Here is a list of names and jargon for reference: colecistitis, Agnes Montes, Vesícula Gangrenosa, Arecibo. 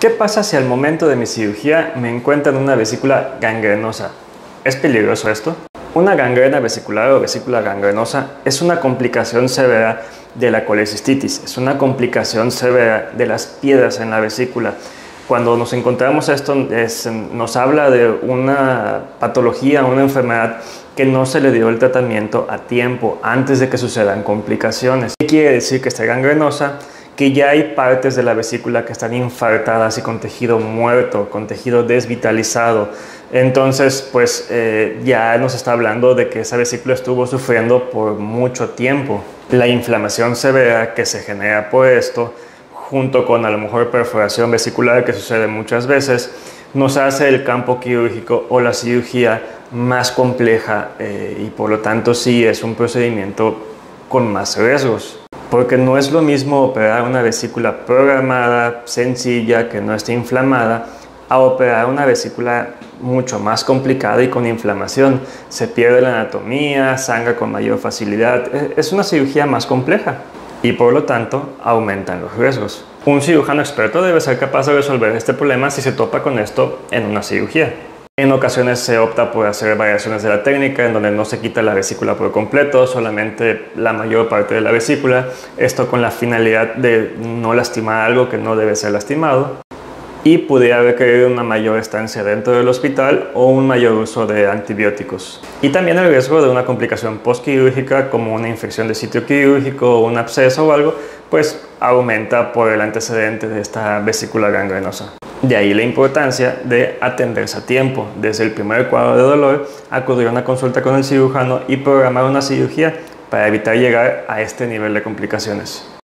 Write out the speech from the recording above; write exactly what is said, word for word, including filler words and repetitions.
¿Qué pasa si al momento de mi cirugía me encuentran una vesícula gangrenosa? ¿Es peligroso esto? Una gangrena vesicular o vesícula gangrenosa es una complicación severa de la colecistitis, es una complicación severa de las piedras en la vesícula. Cuando nos encontramos esto, es, nos habla de una patología, una enfermedad que no se le dio el tratamiento a tiempo, antes de que sucedan complicaciones. ¿Qué quiere decir que esté gangrenosa? Que ya hay partes de la vesícula que están infartadas y con tejido muerto, con tejido desvitalizado. Entonces, pues eh, ya nos está hablando de que esa vesícula estuvo sufriendo por mucho tiempo. La inflamación severa que se genera por esto, junto con a lo mejor perforación vesicular que sucede muchas veces, nos hace el campo quirúrgico o la cirugía más compleja eh, y por lo tanto sí es un procedimiento con más riesgos. Porque no es lo mismo operar una vesícula programada, sencilla, que no esté inflamada, a operar una vesícula mucho más complicada y con inflamación. Se pierde la anatomía, sangra con mayor facilidad. Es una cirugía más compleja y por lo tanto aumentan los riesgos. Un cirujano experto debe ser capaz de resolver este problema si se topa con esto en una cirugía. En ocasiones se opta por hacer variaciones de la técnica en donde no se quita la vesícula por completo, solamente la mayor parte de la vesícula, esto con la finalidad de no lastimar algo que no debe ser lastimado y pudiera requerir una mayor estancia dentro del hospital o un mayor uso de antibióticos. Y también el riesgo de una complicación postquirúrgica como una infección de sitio quirúrgico o un absceso o algo, pues aumenta por el antecedente de esta vesícula gangrenosa. De ahí la importancia de atenderse a tiempo. Desde el primer cuadro de dolor, acudir a una consulta con el cirujano y programar una cirugía para evitar llegar a este nivel de complicaciones.